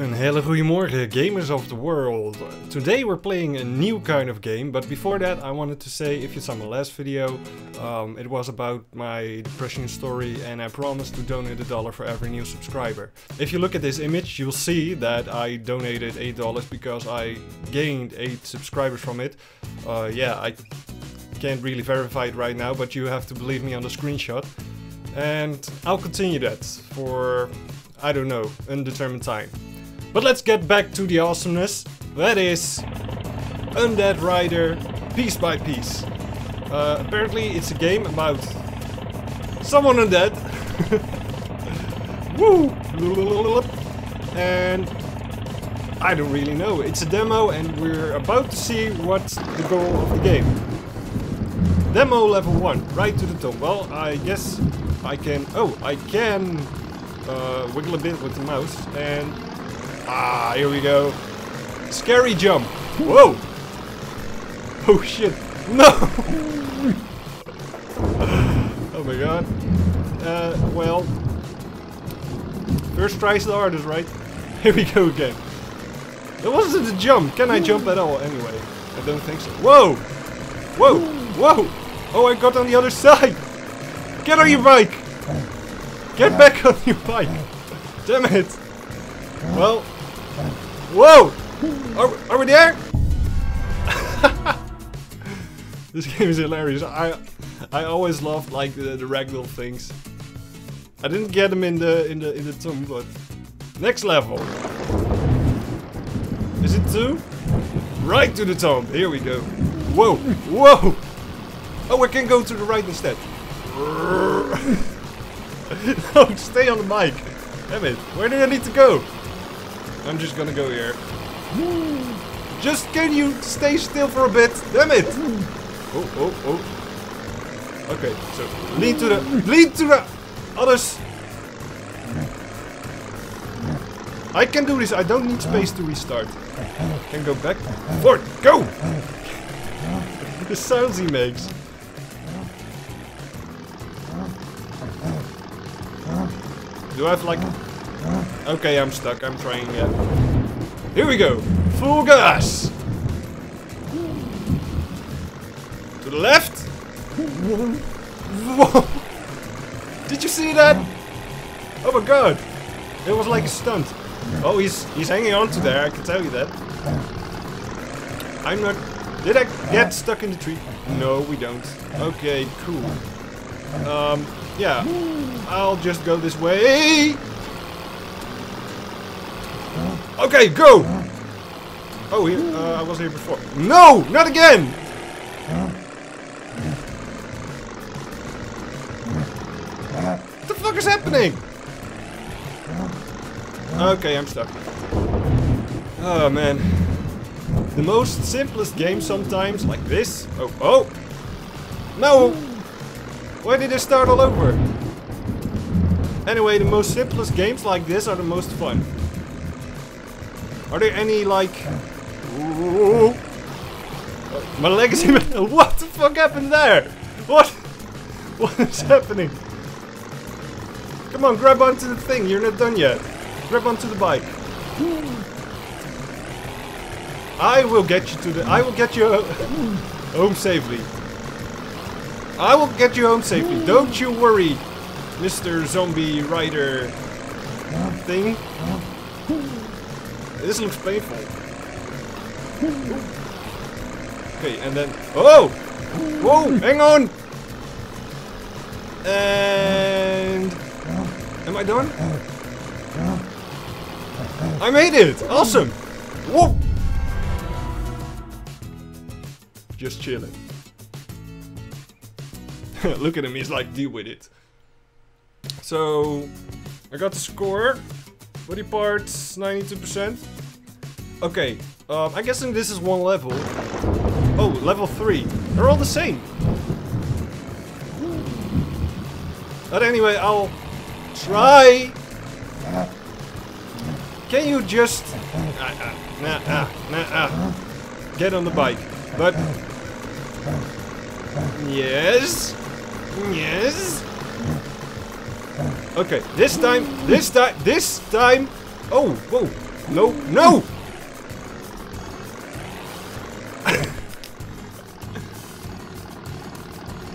Een hele goede morgen, gamers of the world. Today we're playing a new kind of game, but before that I wanted to say, if you saw my last video, it was about my depression story, and I promised to donate $1 for every new subscriber. If you look at this image, you'll see that I donated $8 because I gained 8 subscribers from it. Yeah, I can't really verify it right now, but you have to believe me on the screenshot. And I'll continue that for, I don't know, undetermined time. But let's get back to the awesomeness. That is UndeadRider PieceByPiece. Apparently it's a game about someone undead. Woo! And I don't really know. It's a demo and we're about to see what's the goal of the game. Demo level 1, right to the top. Well, I guess I can... Oh, I can wiggle a bit with the mouse and... Ah, here we go. Scary jump. Whoa. Oh shit. No. Oh my god. Well. First try's the hardest, right? Here we go again. That wasn't a jump. Can I jump at all anyway? I don't think so. Whoa. Whoa. Whoa. Oh, I got on the other side. Get on your bike. Get back on your bike. Damn it. Well. Whoa! Are we there? This game is hilarious. I always loved like the ragdoll things. I didn't get them in the tomb, but next level. Is it 2? Right to the tomb. Here we go. Whoa! Whoa! Oh, I can go to the right instead. No, stay on the mic. Damn it! Where do I need to go? I'm just gonna go here. Just can you stay still for a bit? Damn it! Oh, oh, oh. Okay, so lead to the others. I can do this. I don't need space to restart. I can go back. Forward, go! The sounds he makes. Do I have like... Okay, I'm stuck. I'm trying again. Here we go! Full gas! To the left! Whoa! Did you see that? Oh my god! It was like a stunt. Oh, he's hanging on to there, I can tell you that. I'm not... Did I get stuck in the tree? No, we don't. Okay, cool. Yeah. I'll just go this way! Okay, go! Oh, here, I was here before. No! Not again! What the fuck is happening? Okay, I'm stuck. Oh, man. The most simplest game sometimes, like this. Oh, oh! No! Why did I start all over? Anyway, the most simplest games like this are the most fun. Are there any like... Ooh. My legacy... What the fuck happened there? What? What is happening? Come on, grab onto the thing. You're not done yet. Grab onto the bike. I will get you to the... I will get you home safely. I will get you home safely. Don't you worry, Mr. Zombie Rider thing. This looks painful. Okay, and then... Oh! Whoa! Hang on! And... Am I done? I made it! Awesome! Whoa! Just chilling. Look at him, he's like, deal with it. So... I got the score. Body parts, 92%. Okay, I'm guessing this is one level. Oh, level 3. They're all the same. But anyway, I'll try. Can you just... Get on the bike. But... Yes. Yes. Okay, this time, oh, whoa, No, no!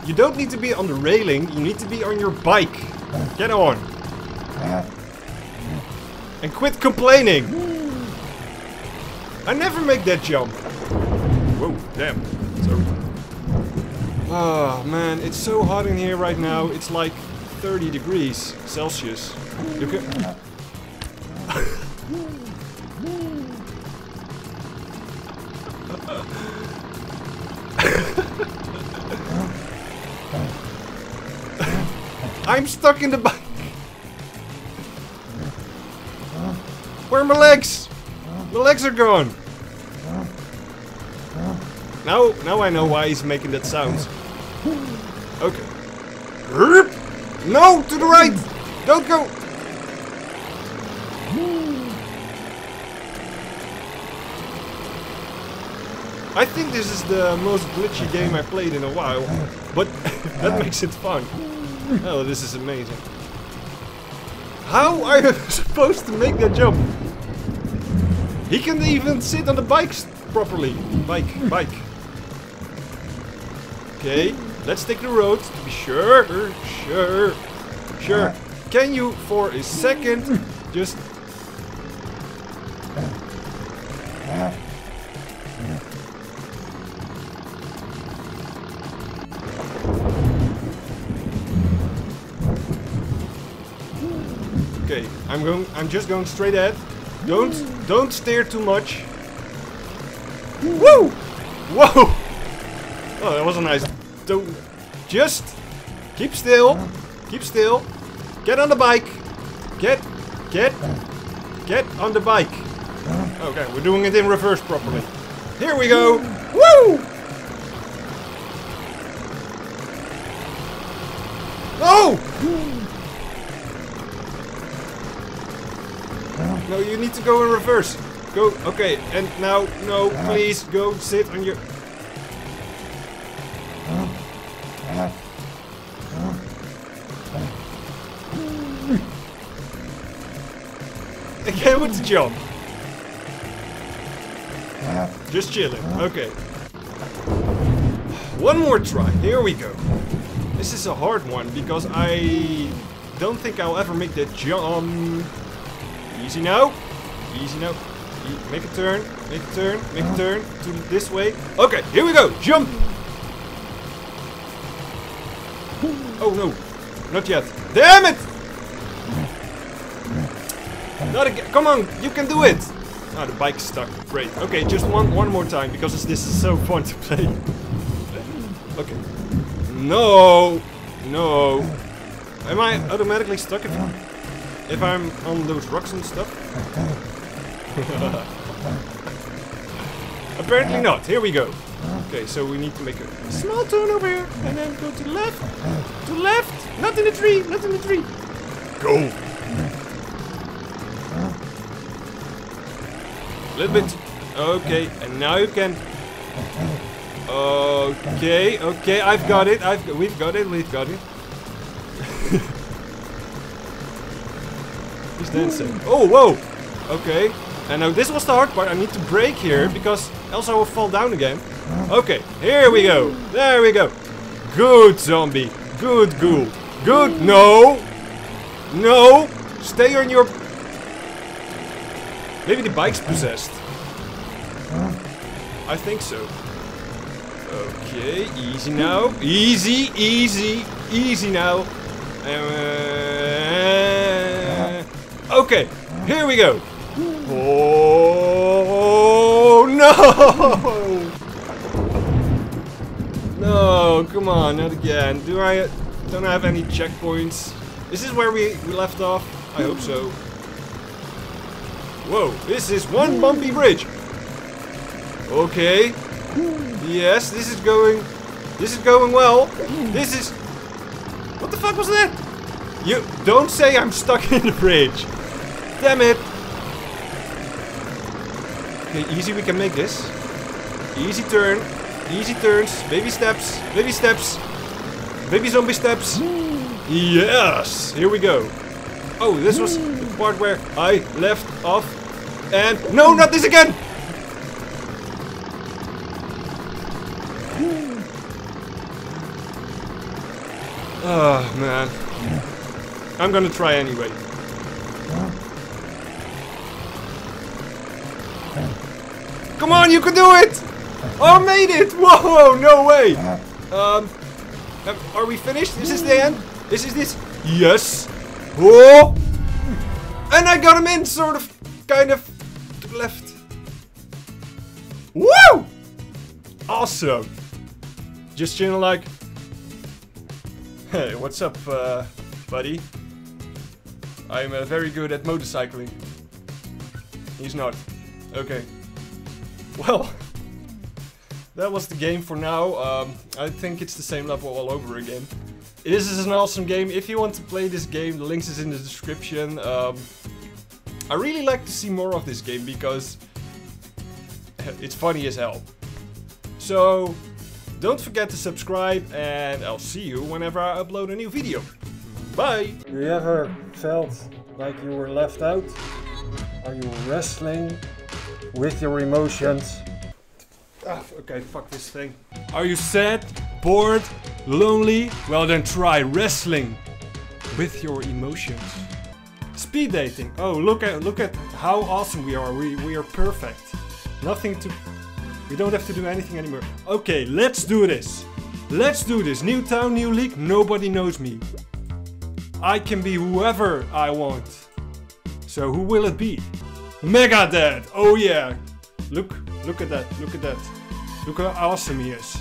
You don't need to be on the railing, you need to be on your bike. Get on. And quit complaining. I never make that jump. Whoa, damn. Sorry. Oh man, it's so hot in here right now. It's like 30 degrees Celsius. You can... I'm stuck in the bike. Where are my legs? My legs are gone. Now I know why he's making that sound. Okay. No, to the right. Don't go. I think this is the most glitchy game I played in a while, but that makes it fun. Oh, this is amazing. How are you supposed to make that jump? He can't even sit on the bike properly. Bike. Okay, let's take the road to be sure. Can you, for a second, just... Okay, I'm just going straight ahead. Don't steer too much. Woo! Whoa! Oh, that was a nice. Don't just keep still. Keep still. Get on the bike. Get on the bike. Okay, we're doing it in reverse properly. Here we go. Woo! Oh! No, you need to go in reverse. Go, okay, and now, no, please, go sit on your... Again with the jump. Just chilling, okay. One more try, here we go. This is a hard one, because I don't think I'll ever make that jump. Easy now, easy now. Make a turn, make a turn, make a turn to this way. Okay, here we go. Jump! Oh no, not yet. Damn it! Not again. Come on, you can do it. Ah, the bike's stuck. Great. Okay, just one more time because this is so fun to play. Okay. No, no. Am I automatically stuck? If I'm on those rocks and stuff? Apparently not. Here we go. Okay, so we need to make a small turn over here and then go to the left. To the left. Not in the tree. Not in the tree. Go. A little bit. Okay, and now you can. Okay, okay. I've got it. We've got it. We've got it. Dancing. Oh, whoa! Okay. And now this was the hard part. I need to brake here because else I will fall down again. Okay, here we go. There we go. Good zombie. Good ghoul. Good. No! No! Stay on your... Maybe the bike's possessed. I think so. Okay, easy now. Easy, easy, easy now. Okay, here we go. Oh no! No, come on, not again. Don't I have any checkpoints? Is this where we left off? I hope so. Whoa, this is one bumpy bridge. Okay. Yes, this is going well. This is... What the fuck was that? You don't say I'm stuck in the bridge. Damn it. Okay, easy, we can make this. Easy turn. Easy turns. Baby steps. Baby steps. Baby zombie steps. Yes. Here we go. Oh, this was the part where I left off. And no, not this again! Oh man. I'm gonna try anyway. Come on, you can do it! Oh, I made it! Whoa, no way! Are we finished? Is this the end? Is this? Yes! Oh! And I got him in, sort of, kind of, to the left. Woo! Awesome! Just channel like, hey, what's up, buddy? I'm very good at motorcycling. He's not. Okay. Well, that was the game for now. I think it's the same level all over again. This is an awesome game. If you want to play this game, the links is in the description. I really like to see more of this game because it's funny as hell. So don't forget to subscribe, and I'll see you whenever I upload a new video. Bye! You ever felt like you were left out? Are you wrestling with your emotions? Okay, fuck this thing. Are you sad, bored, lonely? Well then try wrestling with your emotions. Speed dating. Oh, look at how awesome we are. We are perfect. Nothing to... We don't have to do anything anymore. Okay, let's do this. Let's do this. New town, new league. Nobody knows me. I can be whoever I want. So who will it be? Megadad. Oh yeah. Look at that. Look at that. Look how awesome he is.